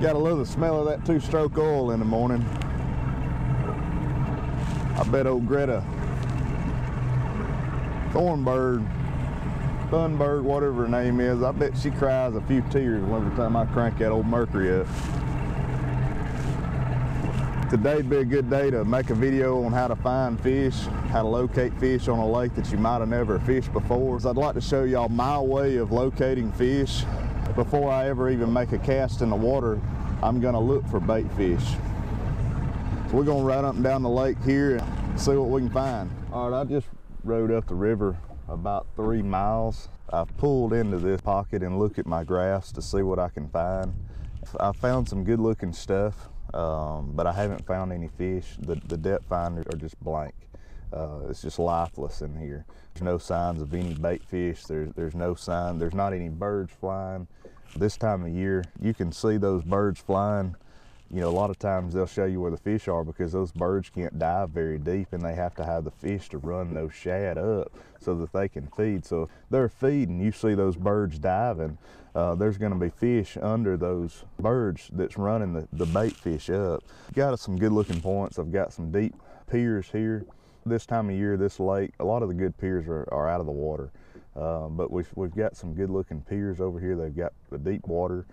Gotta love the smell of that two-stroke oil in the morning. I bet old Greta Thunberg, whatever her name is, I bet she cries a few tears every time I crank that old Mercury up. Today'd be a good day to make a video on how to find fish, how to locate fish on a lake that you might have never fished before. So I'd like to show y'all my way of locating fish. Before I ever even make a cast in the water, I'm gonna look for bait fish. So we're gonna ride up and down the lake here and see what we can find. All right, I just rode up the river about 3 miles. I've pulled into this pocket and looked at my graphs to see what I can find. I found some good looking stuff. But I haven't found any fish. The depth finders are just blank. It's just lifeless in here. There's no signs of any bait fish. There's no sign. There's not any birds flying. This time of year, you can see those birds flying. You know, a lot of times they'll show you where the fish are because those birds can't dive very deep and they have to have the fish to run those shad up so that they can feed. So if they're feeding, you see those birds diving, there's gonna be fish under those birds that's running the bait fish up. Got some good looking points. I've got some deep piers here. This time of year, this lake, a lot of the good piers are out of the water. But we've got some good looking piers over here. They've got the deep water.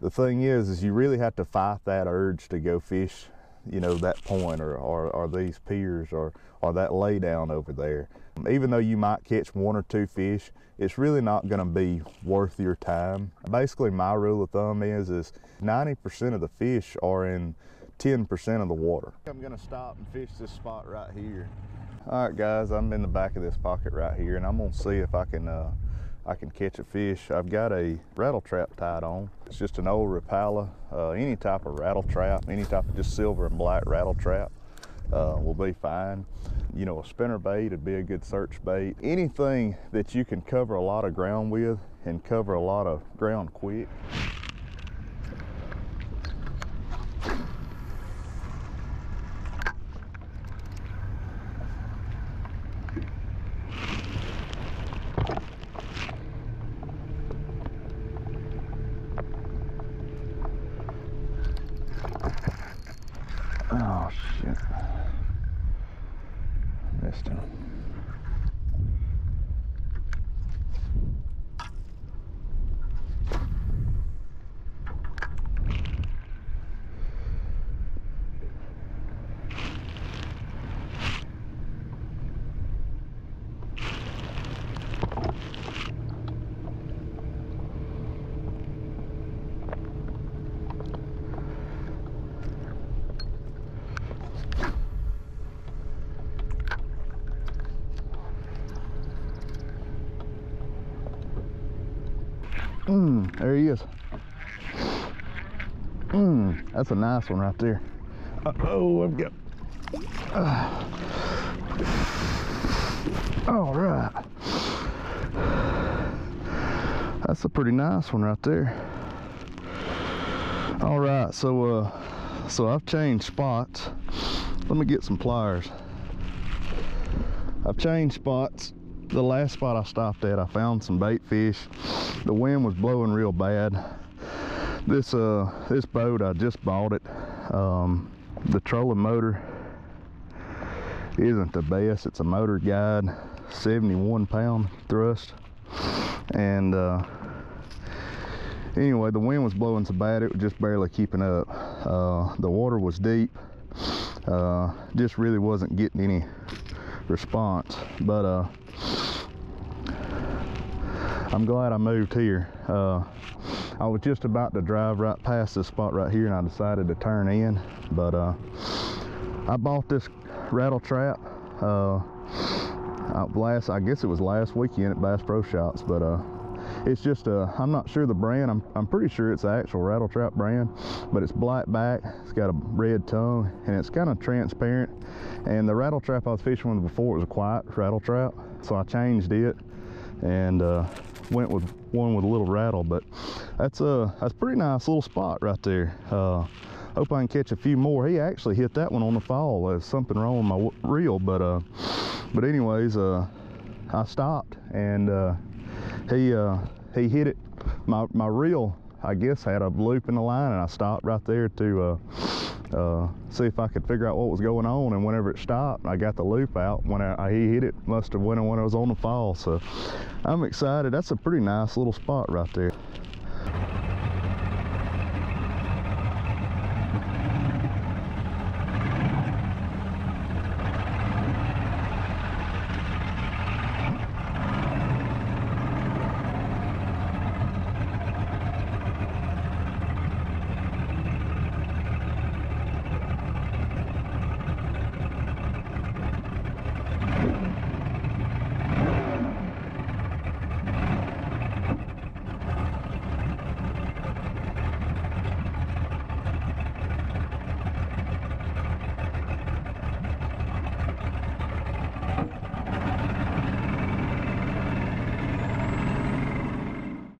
The thing is you really have to fight that urge to go fish, you know, that point or these piers or that lay down over there. Even though you might catch one or two fish, it's really not gonna be worth your time. Basically, my rule of thumb is 90% of the fish are in 10% of the water. I'm gonna stop and fish this spot right here. All right, guys, I'm in the back of this pocket right here, and I'm gonna see if I can catch a fish. I've got a rattle trap tied on. It's just an old Rapala. Any type of rattle trap, any type of just silver and black rattle trap will be fine. You know, a spinner bait would be a good search bait. Anything that you can cover a lot of ground with and cover a lot of ground quick. Oh, shit. Missed him. There he is. That's a nice one right there. Oh, I've got. All right. That's a pretty nice one right there. All right, so I've changed spots. Let me get some pliers. I've changed spots. The last spot I stopped at, I found some bait fish. The wind was blowing real bad. This boat, I just bought it. The trolling motor isn't the best. It's a Motor Guide 71-pound thrust. And anyway, the wind was blowing so bad, it was just barely keeping up. The water was deep. Just really wasn't getting any response. But I'm glad I moved here. I was just about to drive right past this spot right here and I decided to turn in, but I bought this rattle trap I guess it was last weekend at Bass Pro Shops, but it's just I'm not sure the brand. I'm pretty sure it's the actual rattle trap brand, but it's black back, it's got a red tongue, and it's kind of transparent. And the rattle trap I was fishing with before, it was a quiet rattle trap, so I changed it and went with one with a little rattle. But that's a pretty nice little spot right there. Hope I can catch a few more. He actually hit that one on the fall. There's something wrong with my reel, but anyways, I stopped and he hit it. My reel I guess, had a loop in the line, and I stopped right there to see if I could figure out what was going on. And whenever it stopped, I got the loop out. When he hit it, must have went when I was on the fall. So I'm excited. That's a pretty nice little spot right there.